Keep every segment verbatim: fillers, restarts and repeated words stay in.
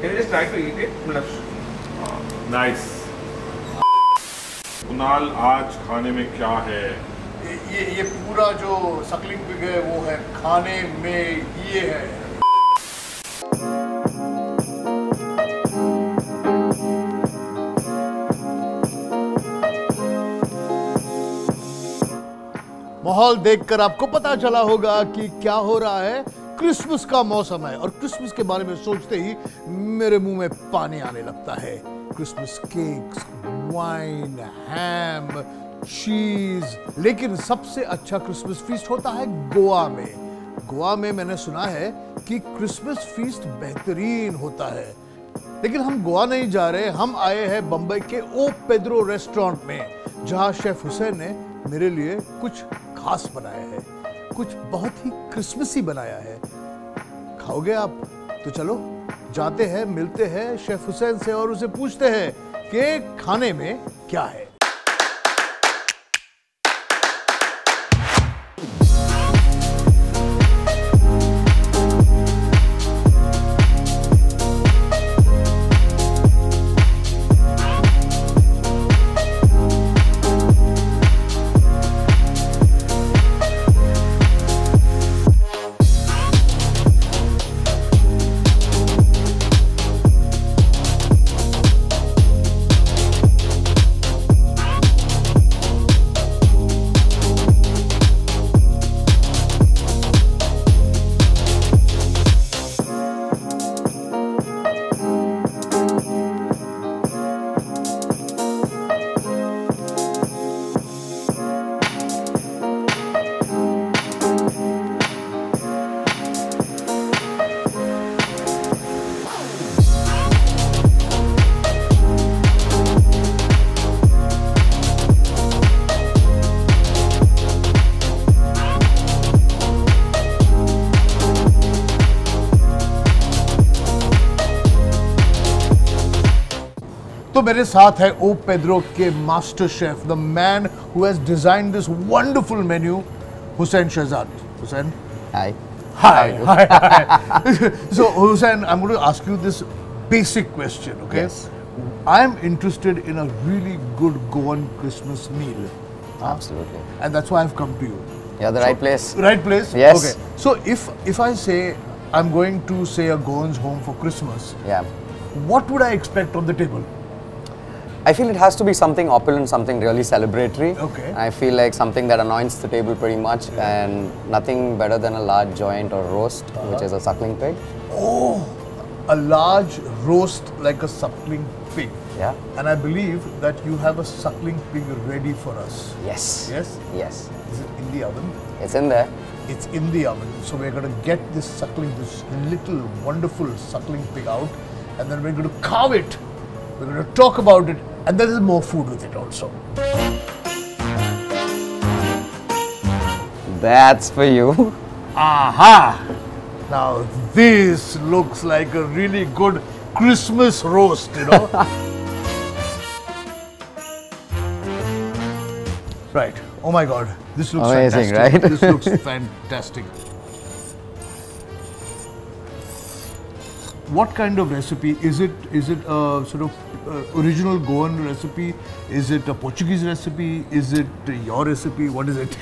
Can you just try to eat it? Nice. Kunal आज खाने में क्या है? ये ये पूरा जो सकलिंग पिग है वो है खाने में, ये है। माहौल देखकर आपको पता चला होगा कि क्या हो रहा है। क्रिसमस का मौसम है और क्रिसमस के बारे में सोचते ही मेरे मुंह में पानी आने लगता है। क्रिसमस केक्स, वाइन, हैम, चीज, लेकिन सबसे अच्छा क्रिसमस फीस्ट होता है गोवा में। गोवा में मैंने सुना है कि क्रिसमस फीस्ट बेहतरीन होता है, लेकिन हम गोवा नहीं जा रहे। हम आए हैं बंबई के ओ पेड्रो रेस्टोरेंट में, जहाँ शेफ हुसैन ने मेरे लिए कुछ खास बनाया है, कुछ बहुत ही क्रिसमसी बनाया है। खाओगे आप? तो चलो जाते हैं, मिलते हैं शेफ हुसैन से और उसे पूछते हैं कि खाने में क्या है। तो मेरे साथ है ओ पेड्रो के master chef, the man who has designed this wonderful menu, Hussain Shahzad. Hussain, hi hi hi. So Hussain, I am going to ask you this basic question, okay? I am interested in a really good Goan Christmas meal. Absolutely. And that's why I've come to you. Yeah, the so, right place. Right place. Yes. Okay. So if if I say I'm going to say a Goan's home for Christmas, yeah, what would I expect on the table? I feel it has to be something opulent, something really celebratory. Okay. I feel like something that anoints the table pretty much, yeah. And nothing better than a large joint or roast, uh-huh. which is a suckling pig. Oh, a large roast like a suckling pig. Yeah. And I believe that you have a suckling pig ready for us. Yes. Yes. Yes. Is it in the oven? It's in there. It's in the oven. So we're going to get this suckling, this little wonderful suckling pig out, and then we're going to carve it. We're going to talk about it. And there is more food with it also. That's for you. Aha! Now this looks like a really good Christmas roast, you know. Right. Oh my God. This looks amazing, fantastic. Right? This looks fantastic. What kind of recipe is it? Is it a sort of Uh, original Goan recipe? Is it a Portuguese recipe? Is it uh, your recipe? What is it?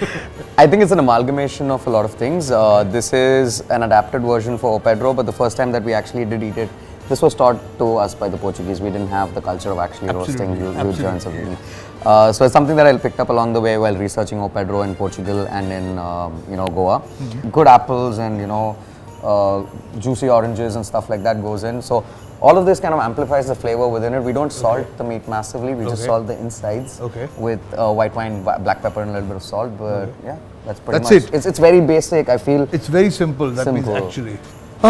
I think it's an amalgamation of a lot of things. Uh, this is an adapted version for O Pedro, but the first time that we actually did eat it, this was taught to us by the Portuguese. We didn't have the culture of actually Absolutely. roasting huge, huge joints of meat. Uh, so it's something that I picked up along the way while researching O Pedro in Portugal and in um, you know Goa. Mm-hmm. Good apples and you know uh, juicy oranges and stuff like that goes in. So. All of this kind of amplifies the flavor within it. We don't salt okay. the meat massively. We okay. just salt the insides okay. with uh, white wine, black pepper, and a little bit of salt. But okay. yeah, that's pretty that's much. That's it. It's, it's very basic. I feel it's very simple. That simple. means actually.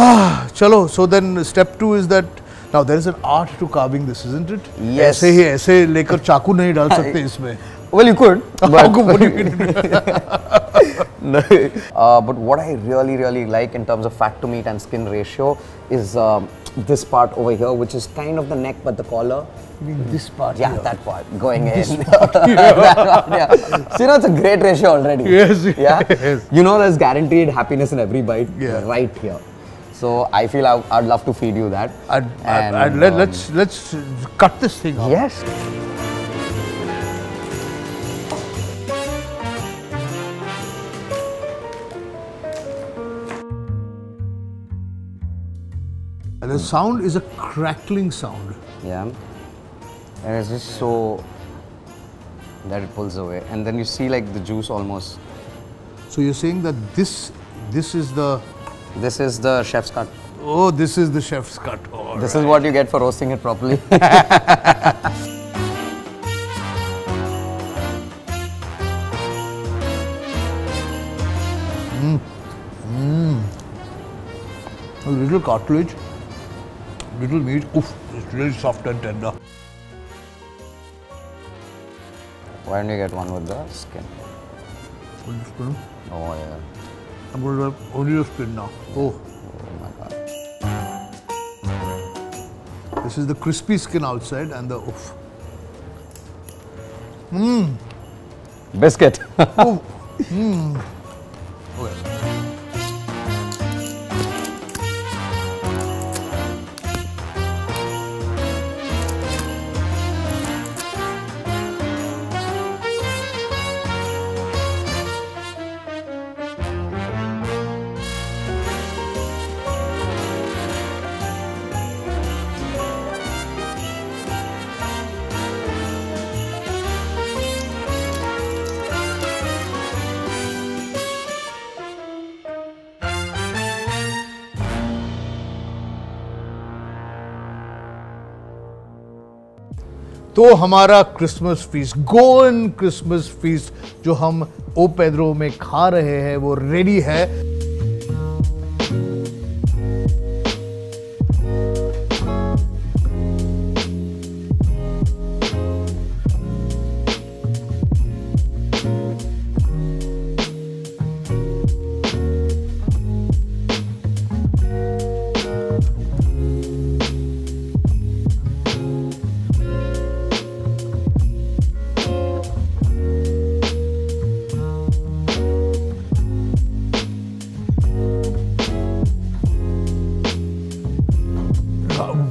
Ah, chalo. So then step two is that now there is an art to carving this, isn't it? Yes. ऐसे ही ऐसे लेकर चाकू नहीं डाल सकते इसमें. Well, you could. But what you can do. No. Uh, but what I really, really like in terms of fat to meat and skin ratio is um, this part over here, which is kind of the neck but the collar. You mean this part? Yeah, here. that part going this in. Part that part, yeah. So you know it's a great ratio already. Yes. Yeah. Yes. You know there's guaranteed happiness in every bite yeah. right here. So I feel I, I'd love to feed you that. I'd, and, I'd, I'd, let, um, let's let's cut this thing up. Yes. And the sound is a crackling sound. Yeah. And it's just so that it pulls away, and then you see like the juice almost. So you're saying that this this is the. This is the chef's cut. Oh, this is the chef's cut. All this right. is what you get for roasting it properly. mm. Mm. A little cartilage, little meat. Oof, it's really soft and tender. Why don't you get one with the skin? With the skin? Oh yeah. I'm going to have only the skin now. Oh. Oh my God. This is the crispy skin outside and the oof. Mmm. Biscuit. Oh. Mmm. Okay. तो हमारा Christmas feast, Goan Christmas feast जो हम ओ Pedro में खा रहे हैं वो ready है।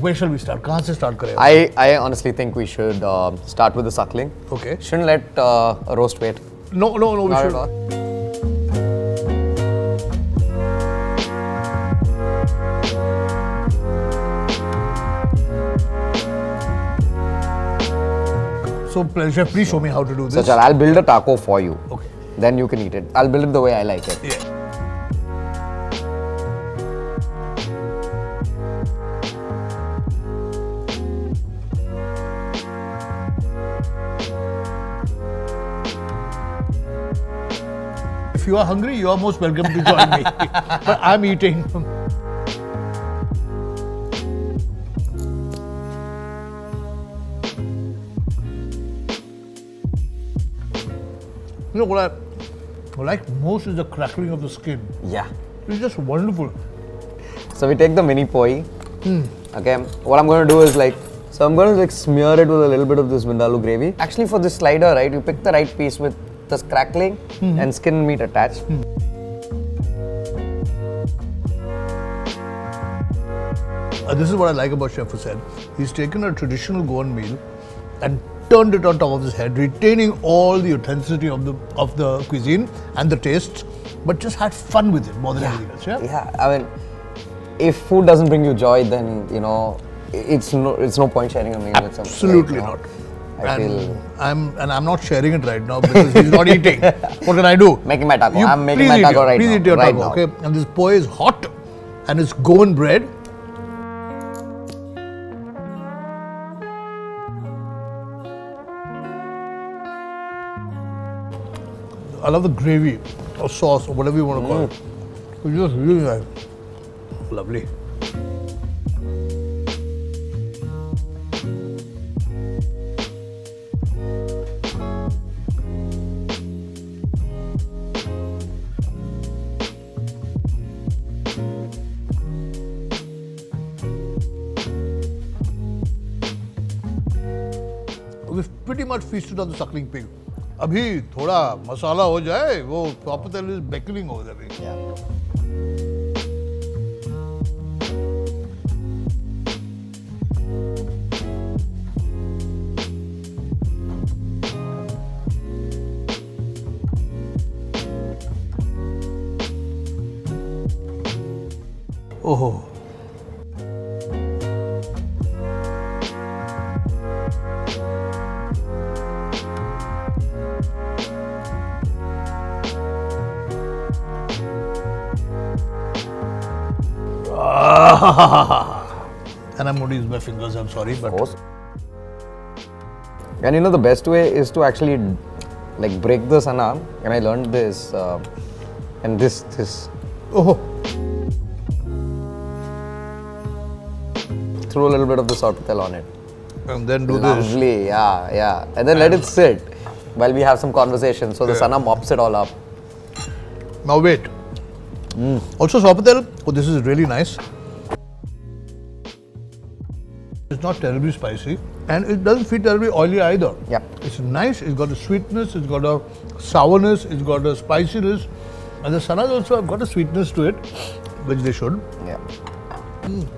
Where shall we start? कहाँ से start करें? I I honestly think we should uh, start with the suckling. Okay. Shouldn't let uh, a roast wait. No no no. Not at all. So pleasure, please show me how to do this. So Chal, I'll build a taco for you. Okay. Then you can eat it. I'll build it the way I like it. Yeah. If you are hungry, you are most welcome to join me. But I'm eating. You know what I, what I like most is the crackling of the skin. Yeah. It's just wonderful. So we take the mini poi. Mm. Okay. What I'm going to do is like, so I'm going to like smear it with a little bit of this vindaloo gravy. Actually, for this slider, right, you pick the right piece with this crackling hmm. and skin meat attached. Hmm. Uh, this is what I like about Chef Fussel. He's taken a traditional Goan meal and turned it on top of his head, retaining all the authenticity of the of the cuisine and the tastes, but just had fun with it more than yeah. anything else. Yeah. Yeah. I mean, if food doesn't bring you joy, then you know it's no it's no point sharing a meal with someone. Absolutely not. I and feel I'm and I'm not sharing it right now because he's not eating. What can I do? Making my taco. You I'm making my taco your, right please now. Please eat your right taco, now. okay? And this poi is hot, and it's Goan bread. I love the gravy or sauce or whatever you want to call mm. it. It's just really nice. Lovely. We've pretty much feasted on the suckling pig. अभी थोड़ा मसाला हो जाए वो proper beckoning over the pig. ओहो and I'm going to use my fingers, I'm sorry, but... Of course. And you know, the best way is to actually like break the sana, and I learned this uh, and this, this. Oh! Throw a little bit of the salt patel on it. And then do Lovely. this. Lovely, yeah, yeah. And then and let it sit while we have some conversation, so yeah. the sana mops it all up. Now wait. Mm. Also, salt patel, oh, this is really nice. It's not terribly spicy and it doesn't feel terribly oily either. Yeah. It's nice, it's got a sweetness, it's got a sourness, it's got a spiciness, and the sanas also have got a sweetness to it, which they should. Yeah.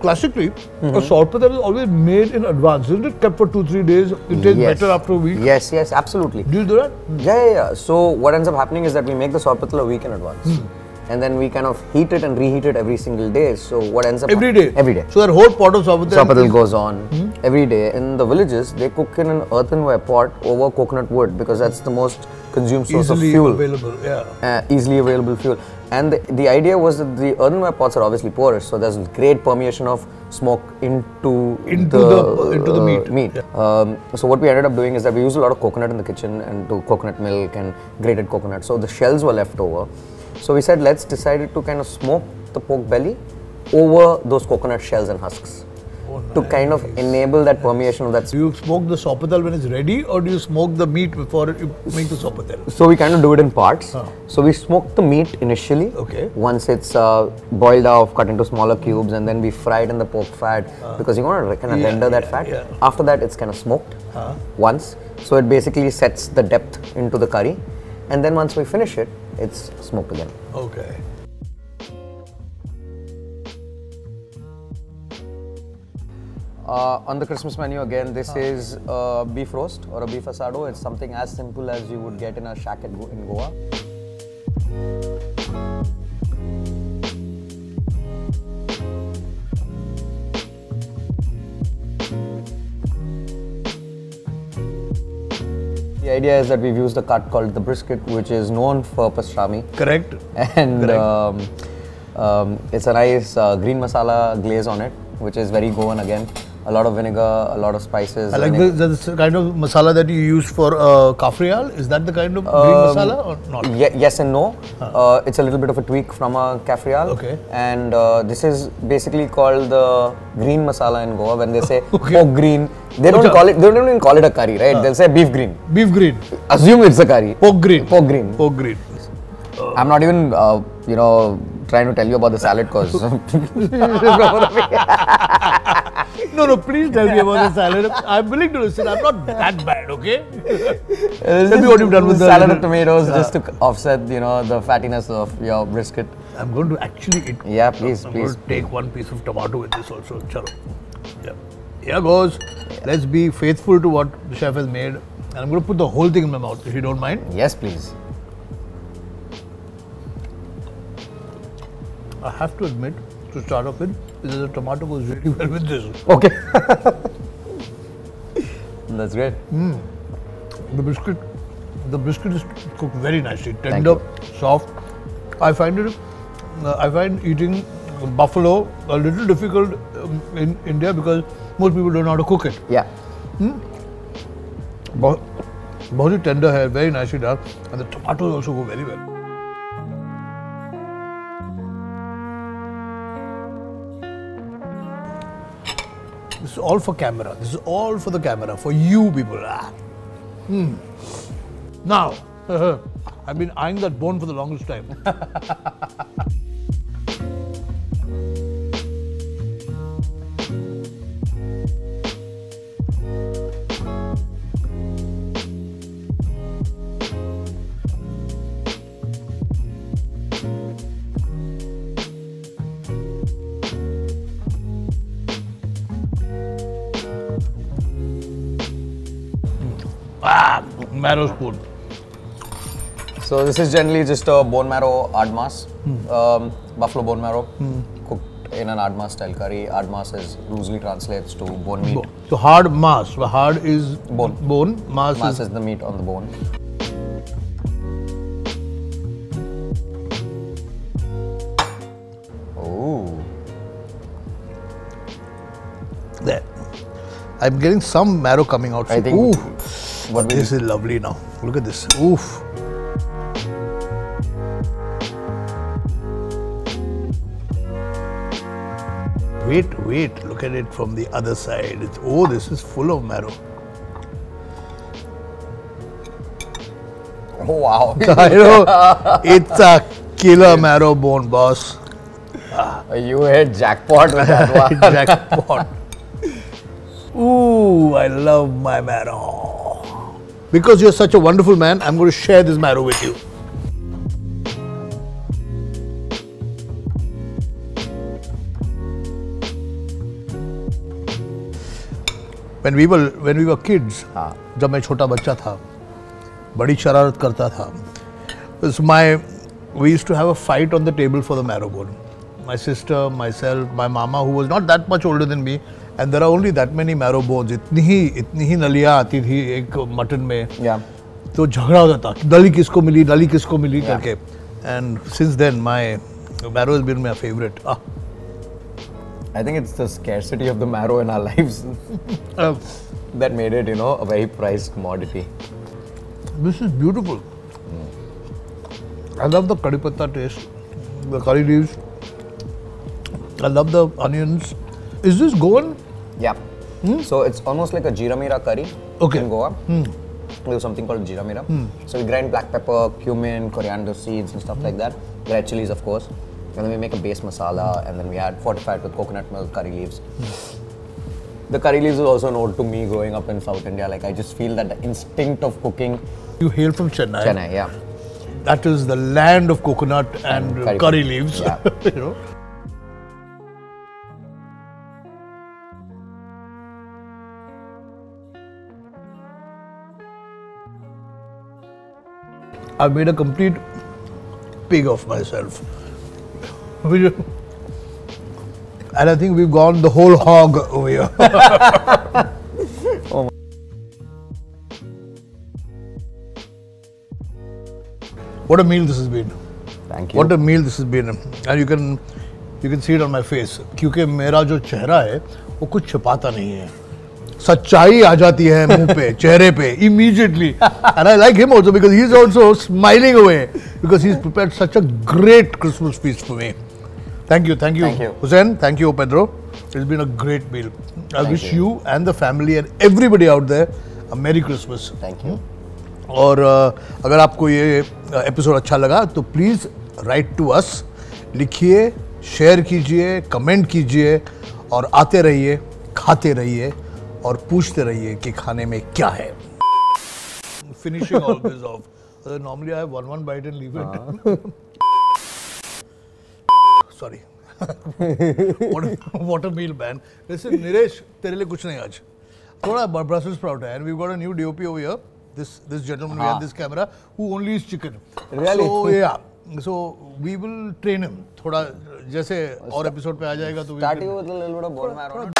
Classically, mm-hmm. a salt patel is always made in advance, isn't it? Kept for two, three days, it tastes yes. better after a week. Yes, yes, absolutely. Do you do that? Yeah, yeah, yeah. So what ends up happening is that we make the salt patel a week in advance. Mm. And then we kind of heat it and reheat it every single day. So what ends up every day, every day. So that whole pot of salt patel goes on hmm? every day. In the villages, they cook in an earthenware pot over coconut wood because that's the most consumed source easily of fuel. Available, yeah. Uh, easily available fuel. And the, the idea was that the earthenware pots are obviously porous, so there's great permeation of smoke into into the, the into the meat. Uh, meat. Yeah. Um, so what we ended up doing is that we used a lot of coconut in the kitchen and do coconut milk and grated coconut. So the shells were left over. So we said, let's decide to kind of smoke the pork belly over those coconut shells and husks oh, nice. to kind of enable that permeation of that. Do you smoke the salt patel when it's ready, or do you smoke the meat before you make the salt patel? So we kind of do it in parts. Huh. So we smoke the meat initially. Okay. Once it's uh, boiled off, cut into smaller cubes, and then we fry it in the pork fat uh, because you want to kind of yeah, render that yeah, fat. Yeah. After that, it's kind of smoked huh. once. So it basically sets the depth into the curry. And then once we finish it, it's smoked again. Okay. Uh, on the Christmas menu again, this huh. is a beef roast or a beef asado. It's something as simple as you would get in a shack in Goa. The idea is that we've used a cut called the brisket, which is known for pastrami. Correct. And Correct. Um, um, it's a nice uh, green masala glaze on it, which is very Goan again. A lot of vinegar, a lot of spices. I like the, the kind of masala that you use for uh, kafriyal. Is that the kind of um, green masala or not? Ye yes and no. Huh. Uh, it's a little bit of a tweak from a kafriyal. Okay. And uh, this is basically called the green masala in Goa. When they say okay. pork green, they don't call it. They don't even call it a curry, right? Huh. They'll say beef green. Beef green. Assume it's a curry. Pork green. Pork green. Pork green. Uh, I'm not even, uh, you know, trying to tell you about the salad cause. No, no, please tell me about the salad. I'm willing to listen. I'm not that bad, okay? Tell me what you've done with the salad of tomatoes, yeah. just to offset, you know, the fattiness of your brisket. I'm going to actually eat. Yeah, please, I'm please. I'm going to take one piece of tomato with this also. Chalo. Yeah. Here goes. Yeah. Let's be faithful to what the chef has made. And I'm going to put the whole thing in my mouth, if you don't mind. Yes, please. I have to admit, to start off with, because the tomato goes really well with this. Okay. That's great. Mm. The brisket, the brisket is cooked very nicely, tender, soft. I find it, uh, I find eating buffalo a little difficult um, in India because most people don't know how to cook it. Yeah. Mm. But very tender hair, very nicely done, and the tomatoes also go very well. This is all for camera. This is all for the camera, for you people. Ah. Mm. Now, I've been eyeing that bone for the longest time. Marrow spoon. So this is generally just a bone marrow admas, mm. um, buffalo bone marrow, mm. cooked in in an admas style curry. Admas is loosely translates to bone meat. Bone. So hard mas. So hard is bone. Bone. Mas, mas is, is the meat on the bone. Oh. There. I'm getting some marrow coming out. I think. Ooh. What this is lovely now. Look at this. Oof. Wait, wait, look at it from the other side. It's, oh, this is full of marrow. Oh, wow. I know, it's a killer marrow bone, boss. Ah. You hit jackpot with that one. Jackpot. Ooh, I love my marrow. Because you're such a wonderful man, I'm going to share this marrow with you. When we were when we were kids, जब मैं छोटा बच्चा था, बड़ी शरारत करता था. So my we used to have a fight on the table for the marrow bone. My sister, myself, my mama, who was not that much older than me, and there are only that many marrow bones. इतनी ही इतनी ही नलियाँ आती थी एक mutton में. Yeah. तो झगड़ा होता था कि डली किसको मिली, डली किसको मिली करके. And since then my marrow has been my favorite. Ah. I think it's the scarcity of the marrow in our lives uh, that made it, you know, a very prized commodity. This is beautiful. Mm. I love the curry patta taste, the curry leaves. I love the onions. Is this Goan? Yeah. Hmm? So it's almost like a jeera meera curry okay. in Goa. Hmm. We do something called jeera meera. Hmm. So we grind black pepper, cumin, coriander seeds, and stuff hmm. like that. Red chilies, of course. And then we make a base masala, and then we add fortified with coconut milk, curry leaves. The curry leaves is also an ode to me growing up in South India. Like I just feel that the instinct of cooking. You hail from Chennai. Chennai, yeah. That is the land of coconut and, and curry, curry leaves. Yeah. You know. I made a complete pig of myself. And I think we've gone the whole hog over here. Oh, what a meal this has been. Thank you. What a meal this has been. And you can you can see it on my face. क्योंकि मेरा जो चेहरा है वो कुछ छुपाता नहीं है. सच्चाई आ जाती है मुंह पे, चेहरे पे, immediately. And I like him also because he's also smiling away because he's prepared such a great Christmas feast for me. Thank you, thank you, thank you. Hussain. Thank you, O Pedro. It's been a great meal. I thank wish you. you and the family and everybody out there a Merry Christmas. Thank you. और uh, अगर आपको ये episode अच्छा लगा तो please write to us, लिखिए, share कीजिए, comment कीजिए और आते रहिए, खाते रहिए और पूछते रहिए कि खाने में क्या है. Finishing all this off. So normally I have one one bite and leave it. Sorry. what, a, what a meal, man. Listen, Niresh, तेरे लिए कुछ नहीं आज. थोड़ा Brussels sprout है, and we've got a new D O P over here. This this gentleman behind this camera who only eats chicken. Really? So yeah. So we will train him. थोड़ा जैसे और एपिसोड पे आ जाएगा तो. Starting with a little bit of bone marrow.